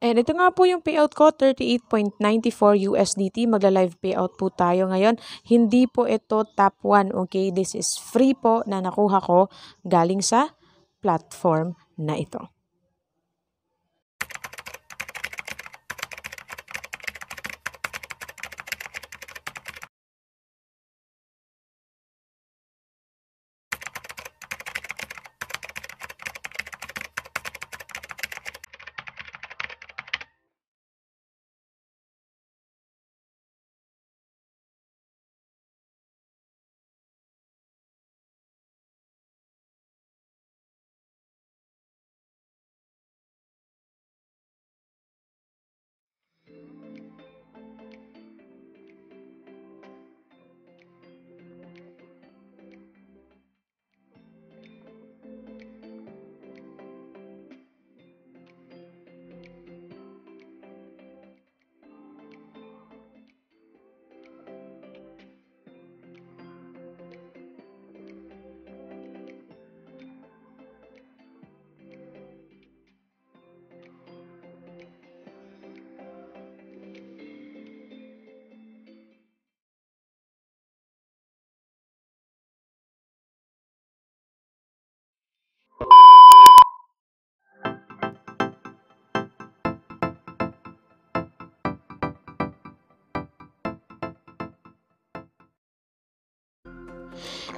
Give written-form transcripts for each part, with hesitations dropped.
And ito nga po yung payout ko, 38.94 USDT. Magla-live payout po tayo ngayon. Hindi po ito top 1, okay? This is free po na nakuha ko galing sa platform na ito.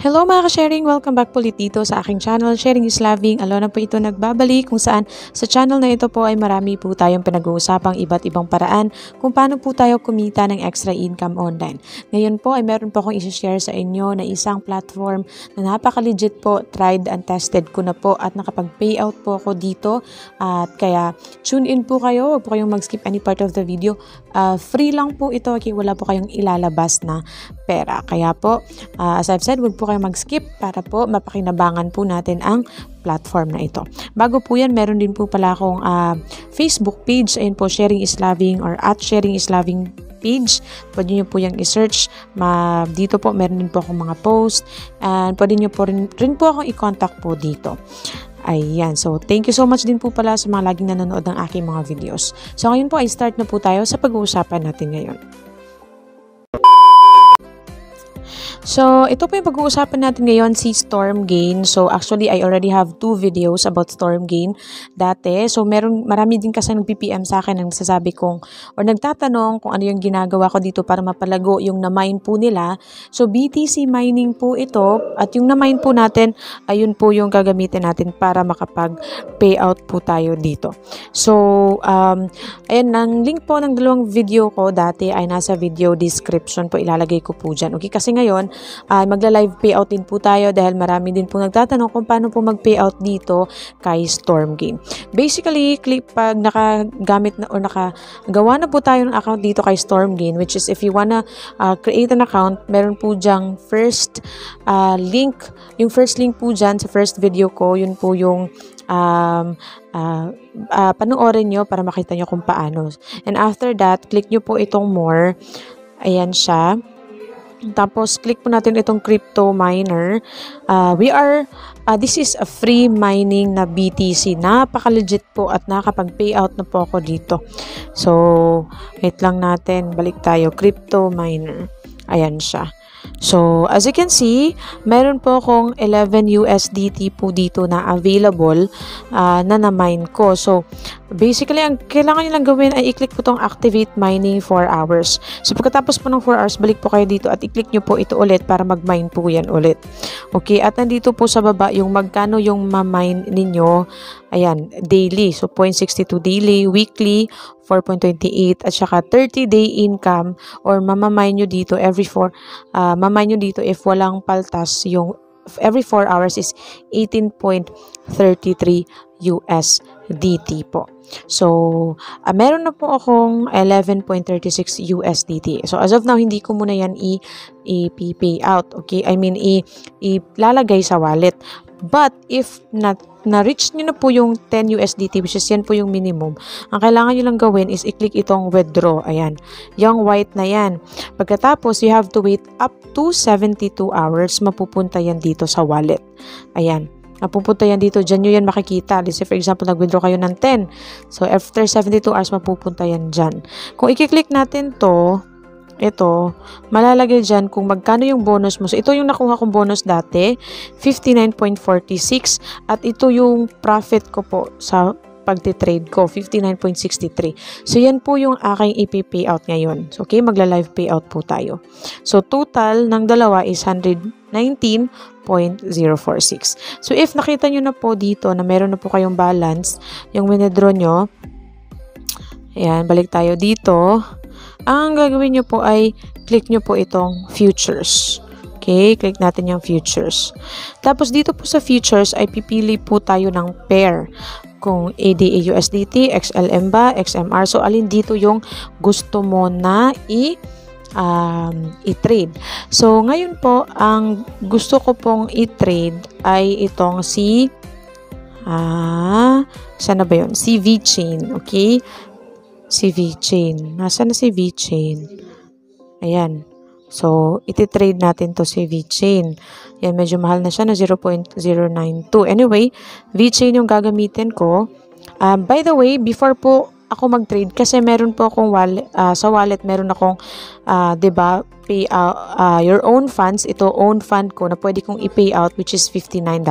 Hello mga ka-sharing! Welcome back po ulit dito sa aking channel. Sharing is loving. Alona po ito nagbabalik kung saan sa channel na ito po ay marami po tayong pinag-uusapang iba't ibang paraan kung paano po tayo kumita ng extra income online. Ngayon po ay meron po akong isi-share sa inyo na isang platform na napaka-legit po, tried and tested ko na po at nakapag-payout po ako dito. At kaya tune in po kayo. Huwag po kayong mag-skip any part of the video. Free lang po ito. Okay, wala po kayong ilalabas na pera. Kaya po, as I've said, huwag po kayo mag-skip para po mapakinabangan po natin ang platform na ito. Bago po yan, meron din po pala akong Facebook page. Ayun po, Sharing is Loving or at Sharing is Loving page. Pwede nyo po yung i-search. Dito po, meron din po akong mga post. And pwede nyo po rin po akong i-contact po dito. Ayan. So, thank you so much din po pala sa mga laging nanonood ng aking mga videos. So, ngayon po, ay start na po tayo sa pag-uusapan natin ngayon. So, ito po yung pag-uusapan natin ngayon, si StormGain. So, actually, I already have 2 videos about StormGain dati. So, marami din kasi nag-PPM sa akin ang sasabi kong, or nagtatanong kung ano yung ginagawa ko dito para mapalago yung na-mine po nila. So, BTC mining po ito. At yung na-mine po natin, ayun po yung gagamitin natin para makapag-payout po tayo dito. So, ayun, ang link po ng 2 video ko dati ay nasa video description po. Ilalagay ko po dyan. Okay, kasi ngayon, magla-live payout din po tayo dahil marami din po nagtatanong kung paano po mag-payout dito kay StormGain. Basically, pag nakagamit na o nakagawa na po tayo ng account dito kay StormGain, which is if you wanna create an account, meron po dyang first link. Yung first link po dyan sa first video ko, yun po yung panoorin nyo para makita nyo kung paano. And after that, click nyo po itong more. Ayan siya. Tapos, click po natin itong crypto miner. This is a free mining na BTC. Napaka-legit po at nakapag-payout na po ako dito. So, wait lang natin. Balik tayo. Crypto miner. Ayan siya. So, as you can see, meron po akong 11 USDT po dito na available na na-mine ko. So, basically, ang kailangan nyo lang gawin ay i-click po itong activate mining 4 hours. So, pagkatapos po ng 4 hours, balik po kayo dito at i-click nyo po ito ulit para mag-mine po yan ulit. Okay, at nandito po sa baba yung magkano yung ma-mine ninyo. Ayan, daily. So, 0.62 daily, weekly, 4.28 at saka 30-day income or mamamine nyo dito every 4 mamamine nyo dito if walang paltas yung every 4 hours is 18.33 USDT po. So, meron na po akong 11.36 USDT. So, as of now, hindi ko muna yan i-payout. Okay? I mean, ilalagay sa wallet. But, if na-reach nyo na po yung 10 USDT, which is yan po yung minimum, ang kailangan nyo lang gawin is i-click itong withdraw. Ayan. Yung white na yan. Pagkatapos, you have to wait up to 72 hours. Mapupunta yan dito sa wallet. Ayan. Mapupunta yan dito. Diyan nyo yan makikita. Let's say for example, nag-withdraw kayo ng 10. So, after 72 hours, mapupunta yan dyan. Kung i-click natin to, ito, malalagay dyan kung magkano yung bonus mo. So, ito yung nakuha kong bonus dati, 59.46. At ito yung profit ko po sa pagtitrade ko, 59.63. So, yan po yung aking ipi-payout ngayon. So, okay, magla-live payout po tayo. So, total ng dalawa is 119.046. So, if nakita nyo na po dito na meron na po kayong balance, yung minedro nyo, ayan, balik tayo dito. Ang gagawin nyo po ay click nyo po itong futures. Okay, click natin yung futures. Tapos dito po sa futures ay pipili po tayo ng pair. Kung ADA USDT, XLM ba, XMR. So, alin dito yung gusto mo na i-trade. So, ngayon po, ang gusto ko pong i-trade ay itong si sana ba yun? Si VeChain. Okay? Si VeChain. Nasaan na si VeChain? Ayan. So, iti-trade natin to si VeChain. Yan, medyo mahal na siya na 0.092. Anyway, VeChain yung gagamitin ko. By the way, before po ako mag-trade, kasi meron po akong wallet, sa wallet, meron akong, diba, your own funds. Ito, own fund ko na pwede kong i-pay out, which is $59.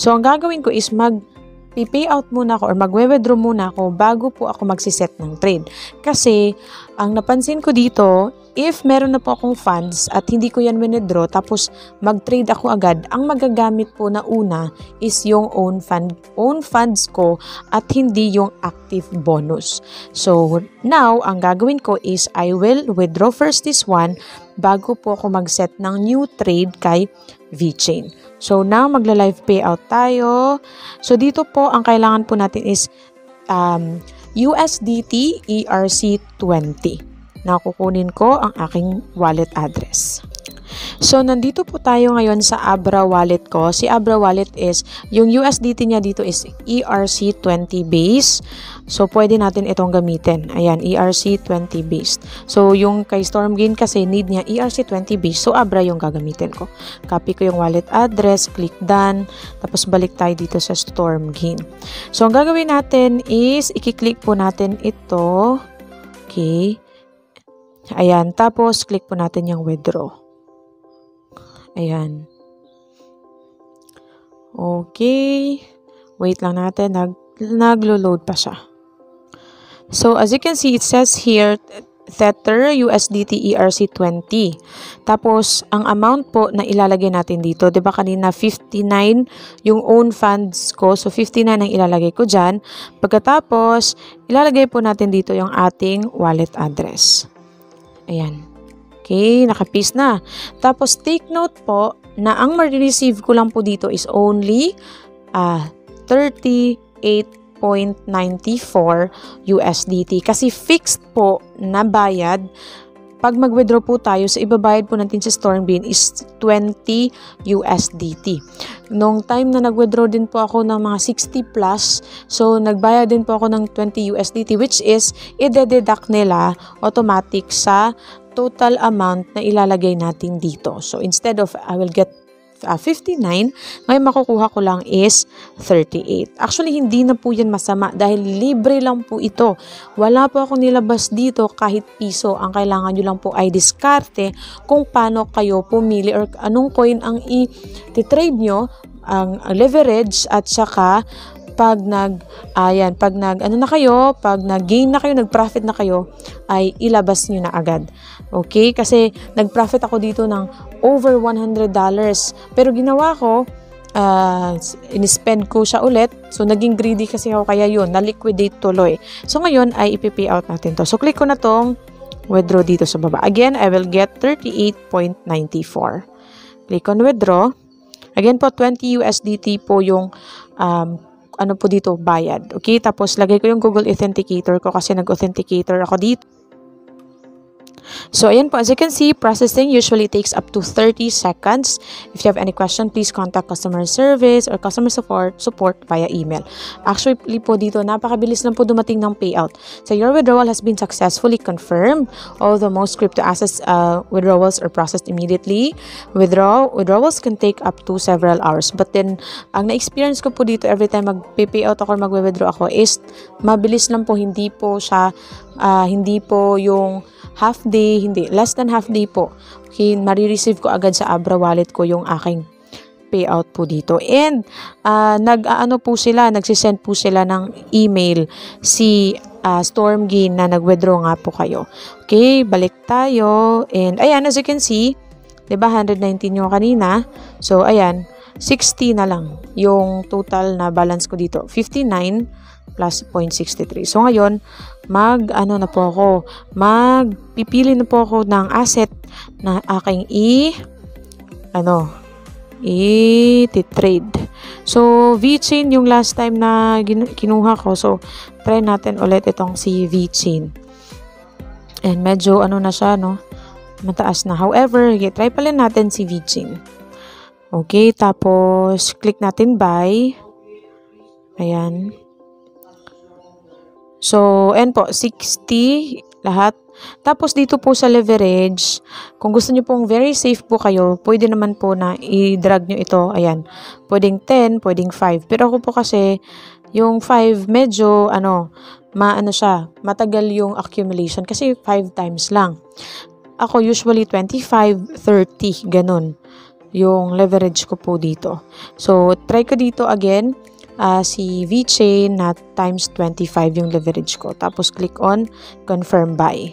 So, ang gagawin ko is mag-payout muna ako or mag-withdraw muna ako bago po ako magsiset ng trade. Kasi, ang napansin ko dito, if meron na po akong funds at hindi ko yan withdraw, tapos mag-trade ako agad, ang magagamit po na una is yung own funds ko at hindi yung active bonus. So, now, ang gagawin ko is I will withdraw first this one bago po ako mag-set ng new trade kay VeChain. So, now, magla-live payout tayo. So, dito po, ang kailangan po natin is USDT ERC-20. Na kukunin ko ang aking wallet address. So, nandito po tayo ngayon sa Abra wallet ko. Si Abra wallet is, yung USDT niya dito is ERC-20 base. So, pwede natin itong gamitin. Ayan, ERC-20 base. So, yung kay StormGain kasi need niya ERC-20 base. So, Abra yung gagamitin ko. Copy ko yung wallet address, click done, tapos balik tayo dito sa StormGain. So, ang gagawin natin is, i-click po natin ito. Okay. Ayan, tapos click po natin yung withdraw. Ayan. Okay. Wait lang natin, naglo-load pa siya. So, as you can see, it says here, Tether USDT ERC-20. Tapos, ang amount po na ilalagay natin dito, diba kanina 59 yung own funds ko, so 59 ang ilalagay ko dyan. Pagkatapos, ilalagay po natin dito yung ating wallet address. Ayan. Okay, naka-paste na. Tapos, take note po na ang ma-receive ko lang po dito is only 38.94 USDT. Kasi fixed po na bayad. Pag mag-withdraw po tayo, sa ibabayad po natin sa StormGain is 20 USDT. Noong time na nag-withdraw din po ako ng mga 60 plus, so nagbayad din po ako ng 20 USDT which is i-deduct nila automatic sa total amount na ilalagay natin dito. So instead of I will get 59, ngayon makukuha ko lang is 38. Actually, hindi na po yan masama dahil libre lang po ito. Wala po ako nilabas dito kahit piso. Ang kailangan nyo lang po ay diskarte kung paano kayo pumili or anong coin ang i-trade nyo, ang leverage at saka pag nag-profit na kayo, ay ilabas nyo na agad. Okay? Kasi nag-profit ako dito ng over $100. Pero ginawa ko, in-spend ko siya ulit. So, naging greedy kasi ako kaya yun. Na-liquidate tuloy. So, ngayon ay ipi-pay out natin to. So, click ko na tong withdraw dito sa baba. Again, I will get 38.94. Click on withdraw. Again po, 20 USDT po yung ano po dito, bayad. Okay, tapos lagay ko yung Google Authenticator ko kasi nag-authenticator ako dito. So ayan po, as you can see, processing usually takes up to 30 seconds. If you have any question, please contact customer service or customer support via email. Actually po dito, napakabilis lang po dumating ng payout. So your withdrawal has been successfully confirmed. Although most crypto assets withdrawals are processed immediately, withdrawals can take up to several hours. But then, ang na-experience ko po dito every time mag-payout ako or mag-withdraw ako is mabilis lang po, hindi po siya, hindi po yung half day, hindi, less than half day po. Okay, marireceive ko agad sa Abra wallet ko yung aking payout po dito. And nagsisend po sila ng email si StormGain na nag-withdraw nga po kayo. Okay, balik tayo. And ayan, as you can see, 'di ba 119 yung kanina. So ayan, 60 na lang yung total na balance ko dito, 59 plus 0.63. So ngayon, pipili na po ako ng asset na aking i-trade. So VeChain yung last time na kinuha ko. So try natin ulit itong si VeChain. And medyo na siya, no? Mataas na. However, try pala natin si VeChain. Okay, tapos click natin buy. Ayan. So, and po, 60 lahat. Tapos dito po sa leverage, kung gusto nyo pong very safe po kayo, pwede naman po na i-drag nyo ito. Ayan, pwedeng 10, pwedeng 5. Pero ako po kasi, yung 5 medyo, matagal yung accumulation. Kasi 5 times lang. Ako usually 25, 30, ganun yung leverage ko po dito. So, try ko dito again si VeChain na times 25 yung leverage ko. Tapos, click on confirm buy.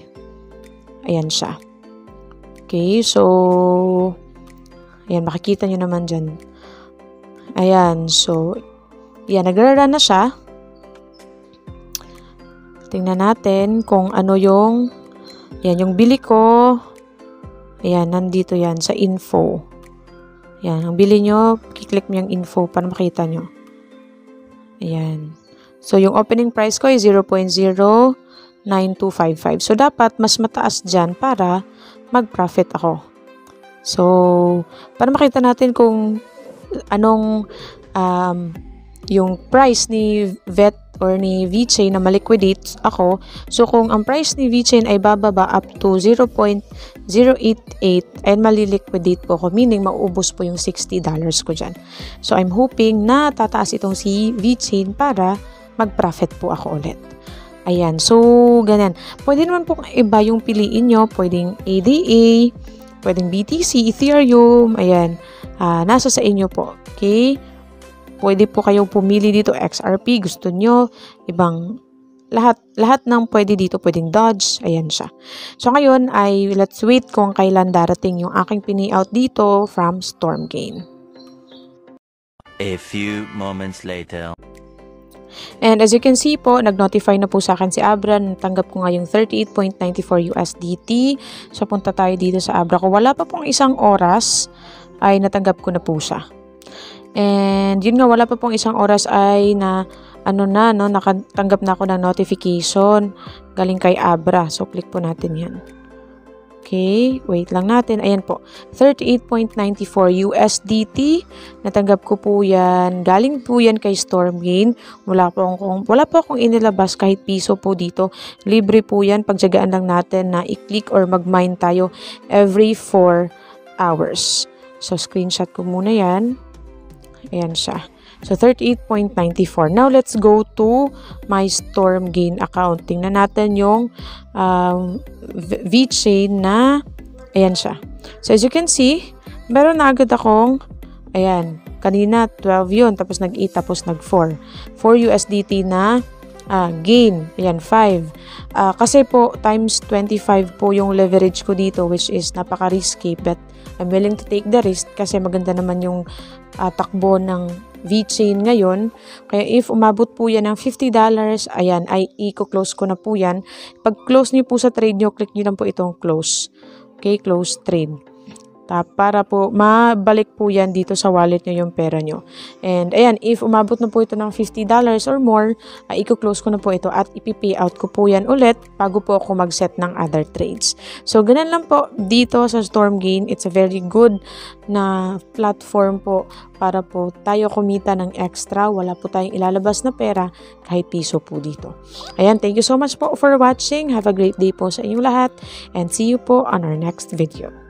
Ayan siya. Okay, so ayan, makikita nyo naman dyan. Ayan, so ayan, nagrara na siya. Tingnan natin kung ano yung ayan, yung bili ko. Ayan, nandito yan sa info. Ayan, ang bili nyo, kiklik mo yung info para makita nyo. Ayan. So, yung opening price ko ay 0.09255. So, dapat mas mataas dyan para mag-profit ako. So, para makita natin kung anong yung price ni VeChain na maliquidate ako. So, kung ang price ni VeChain ay bababa up to 0.088 and maliliquidate po ko, meaning maubos po yung $60 ko dyan. So, I'm hoping na tataas itong si VeChain para mag-profit po ako ulit. Ayan. So, ganyan. Pwede naman po iba yung piliin nyo. Pwedeng ADA, pwedeng BTC, Ethereum. Ayan. Nasa sa inyo po. Okay? Pwede po kayong pumili dito, XRP, gusto nyo, ibang, lahat ng pwede dito, pwedeng dodge, ayan siya. So, ngayon ay, let's wait kung kailan darating yung aking pinout dito from StormGain. A few moments later. And as you can see po, nag-notify na po sa akin si Abra, natanggap ko nga yung 38.94 USDT. So, punta tayo dito sa Abra ko. Wala pa pong isang oras, ay natanggap ko na po siya. And yun nga, wala pa pong isang oras ay nakatanggap na ako ng notification galing kay Abra. So, click po natin yan. Okay, wait lang natin. Ayan po, 38.94 USDT. Natanggap ko po yan. Galing po yan kay StormGain. Wala po akong inilabas kahit piso po dito. Libre po yan. Pagtsagaan lang natin na i-click or mag-mine tayo every 4 hours. So, screenshot ko muna yan. Ayan siya. So, 38.94. Now, let's go to my StormGain account. Tingnan natin yung VeChain na, ayan siya. So, as you can see, meron na agad akong, ayan, kanina 12 yun, tapos nag-8, tapos nag-4. 4 USDT na gain. Ayan, 5. Kasi po, times 25 po yung leverage ko dito, which is napaka-risky, but I'm willing to take the risk kasi maganda naman yung takbo ng VeChain ngayon. Kaya if umabot po yan ng $50, ayan, ay i-close ko na po yan. Pag close nyo po sa trade nyo, click nyo lang po itong close. Okay, close trade. para po mabalik po yan dito sa wallet nyo yung pera nyo. And ayan, if umabot na po ito ng $50 or more, i-close ko na po ito at ipipay out ko po yan ulit bago po ako mag-set ng other trades. So ganun lang po dito sa StormGain. It's a very good na platform po para po tayo kumita ng extra. Wala po tayong ilalabas na pera kahit piso po dito. Ayan, thank you so much po for watching. Have a great day po sa inyong lahat and see you po on our next video.